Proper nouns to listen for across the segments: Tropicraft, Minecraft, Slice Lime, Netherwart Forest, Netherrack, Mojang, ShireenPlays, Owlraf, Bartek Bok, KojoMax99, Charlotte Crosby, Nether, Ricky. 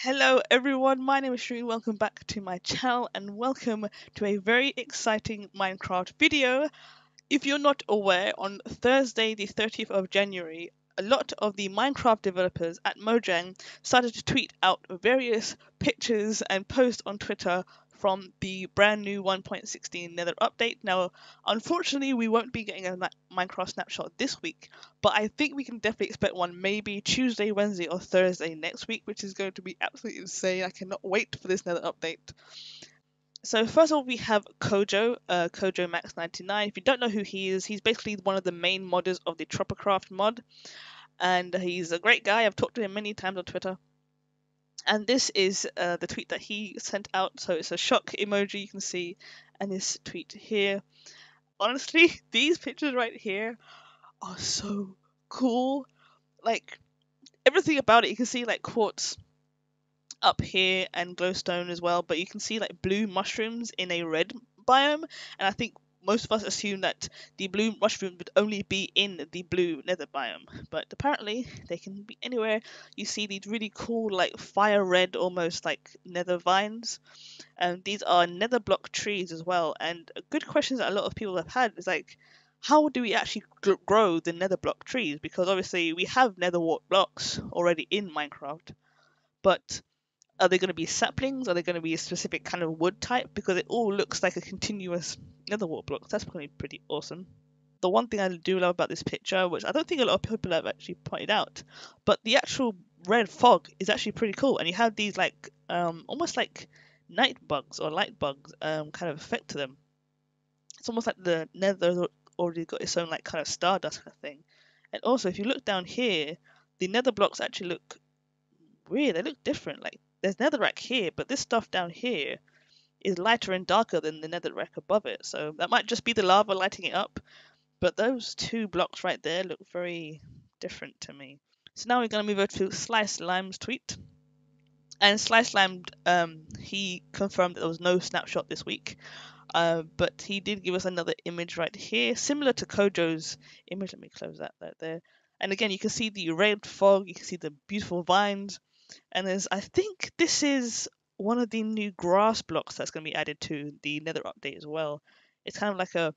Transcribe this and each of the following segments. Hello everyone, my name is Shree, welcome back to my channel and welcome to a very exciting Minecraft video. If you're not aware, on Thursday the 30th of January, a lot of the Minecraft developers at Mojang started to tweet out various pictures and posts on Twitter from the brand new 1.16 Nether update. Now, unfortunately, we won't be getting a Minecraft snapshot this week, but I think we can definitely expect one maybe Tuesday, Wednesday, or Thursday next week, which is going to be absolutely insane. I cannot wait for this Nether update. So first of all, we have Kojo, KojoMax99. If you don't know who he is, he's basically one of the main modders of the Tropicraft mod, and he's a great guy. I've talked to him many times on Twitter. And this is the tweet that he sent out, so it's a shock emoji you can see, and this tweet here. Honestly, these pictures right here are so cool. Like, everything about it, you can see like quartz up here and glowstone as well, but you can see like blue mushrooms in a red biome, and I think most of us assume that the blue mushroom would only be in the blue nether biome, but apparently they can be anywhere. You see these really cool, like fire red, almost like nether vines, and these are nether block trees as well. And a good question that a lot of people have had is like, how do we actually grow the nether block trees? Because obviously we have nether blocks already in Minecraft, but are they going to be saplings? Are they going to be a specific kind of wood type? Because it all looks like a continuous nether wart block. That's going to be pretty awesome. The one thing I do love about this picture, which I don't think a lot of people have actually pointed out, but the actual red fog is actually pretty cool. And you have these like almost like night bugs or light bugs kind of effect to them. It's almost like the nether's already got its own like kind of stardust kind of thing. And also, if you look down here, the nether blocks actually look weird. They look different. Like, there's netherrack here, but this stuff down here is lighter and darker than the netherrack above it, so that might just be the lava lighting it up, but those two blocks right there look very different to me. So now we're going to move over to Slice Lime's tweet, and Slice Lime, he confirmed that there was no snapshot this week, but he did give us another image right here, similar to Kojo's image. Let me close that right there, and again you can see the red fog, you can see the beautiful vines. And there's, I think this is one of the new grass blocks that's going to be added to the nether update as well. It's kind of like a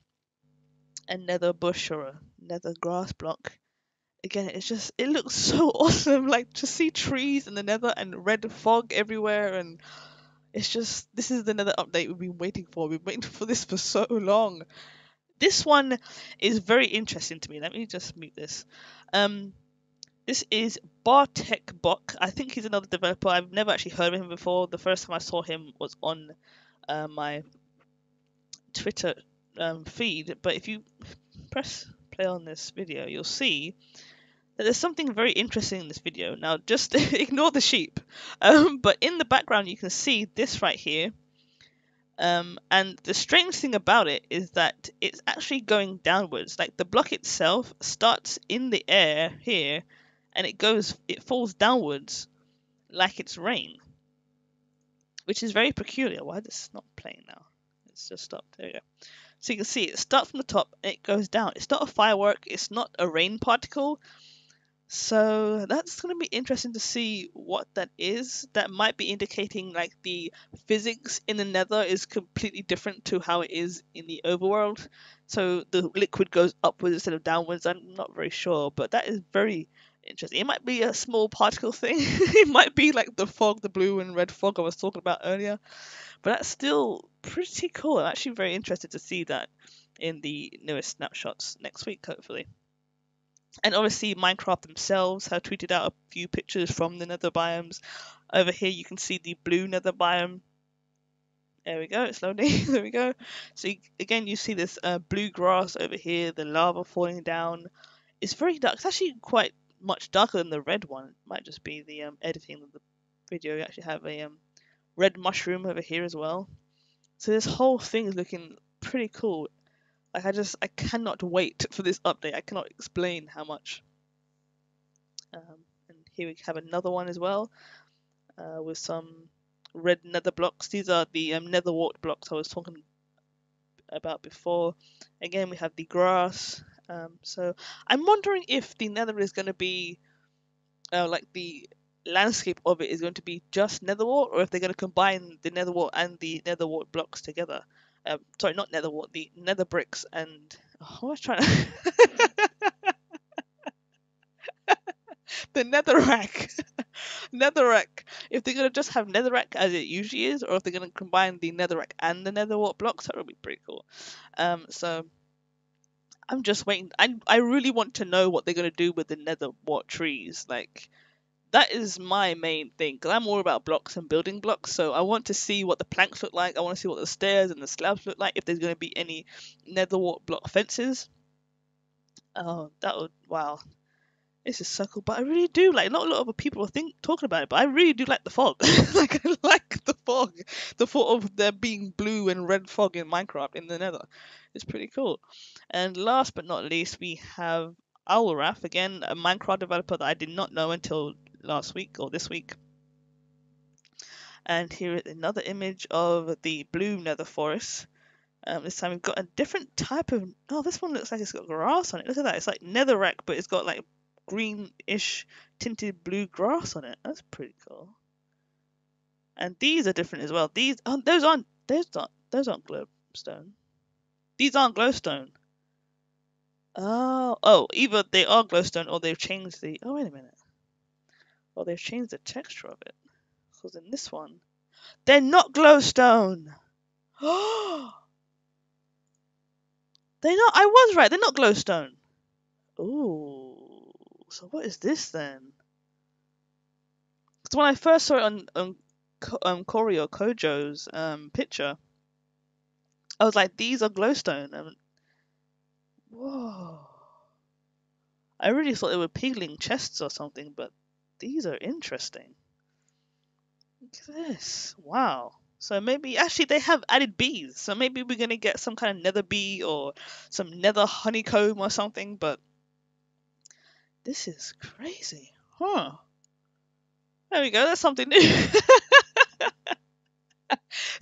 nether bush or a nether grass block. Again, it's just, it looks so awesome, like to see trees in the nether and red fog everywhere, and it's just, this is the nether update we've been waiting for. We've been waiting for this for so long. This one is very interesting to me. Let me just mute this. This is Bartek Bok. I think he's another developer. I've never actually heard of him before. The first time I saw him was on my Twitter feed. But if you press play on this video, you'll see that there's something very interesting in this video. Now, just ignore the sheep. But in the background, you can see this right here. And the strange thing about it is that it's actually going downwards. Like, the block itself starts in the air here, and it falls downwards like it's rain, which is very peculiar. Why is this not playing now? It's just stopped. There we go. So you can see it starts from the top and it goes down. It's not a firework. It's not a rain particle. So that's going to be interesting to see what that is. That might be indicating like the physics in the nether is completely different to how it is in the overworld. So the liquid goes upwards instead of downwards. I'm not very sure, but that is very interesting. It might be a small particle thing. It might be like the fog, the blue and red fog I was talking about earlier, but that's still pretty cool. I'm actually very interested to see that in the newest snapshots next week, hopefully. And obviously Minecraft themselves have tweeted out a few pictures from the nether biomes. Over here you can see the blue nether biome. There we go, it's loading. There we go. So again you see this blue grass over here, the lava falling down. It's very dark. It's actually quite much darker than the red one. It might just be the editing of the video. You actually have a red mushroom over here as well. So this whole thing is looking pretty cool. Like, I cannot wait for this update. I cannot explain how much. And here we have another one as well, with some red nether blocks. These are the nether wart blocks I was talking about before. Again, we have the grass. So I'm wondering if the nether is going to be like the landscape of it is going to be just nether wart, or if they're going to combine the nether wart and the nether wart blocks together. Sorry, not nether wart, the nether bricks and... Oh, I was trying to... the netherrack. Netherrack. If they're going to just have netherrack as it usually is, or if they're going to combine the netherrack and the nether wart blocks, that would be pretty cool. So... I'm just waiting. I really want to know what they're going to do with the nether wart trees. Like, that is my main thing, because I'm all about blocks and building blocks. So I want to see what the planks look like. I want to see what the stairs and the slabs look like, if there's going to be any nether wart block fences. Oh, that would, wow. This is so cool. But I really do, like, not a lot of people think talking about it, but I really do like the fog. Like, I like the fog. The thought of there being blue and red fog in Minecraft in the nether. It's pretty cool. And last but not least, we have Owlraf, again, a Minecraft developer that I did not know until last week or this week. And here is another image of the blue nether forest. This time we've got a different type of... Oh, this one looks like it's got grass on it. Look at that. It's like netherrack, but it's got like greenish tinted blue grass on it. That's pretty cool. And these are different as well. These... Oh, those aren't glowstone. These aren't glowstone. Oh, either they are glowstone or they've changed the... Oh, wait a minute. Well, they've changed the texture of it. Because in this one, they're not glowstone. Oh, they're not. I was right. They're not glowstone. Ooh. So what is this then? Because when I first saw it on Cory or Kojo's picture, I was like, these are glowstone. Whoa. I really thought they were peeling chests or something, but these are interesting. Look at this. Wow. So maybe, actually, they have added bees. So maybe we're going to get some kind of nether bee or some nether honeycomb or something, but this is crazy. Huh. There we go. That's something new.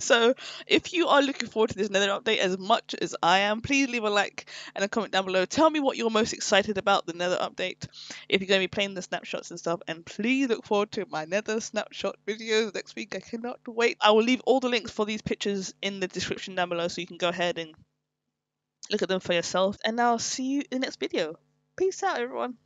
So if you are looking forward to this nether update as much as I am, please leave a like and a comment down below. Tell me what you're most excited about the nether update, if you're going to be playing the snapshots and stuff. And please look forward to my nether snapshot videos next week. I cannot wait. I will leave all the links for these pictures in the description down below, so you can go ahead and look at them for yourself. And I'll see you in the next video. Peace out, everyone.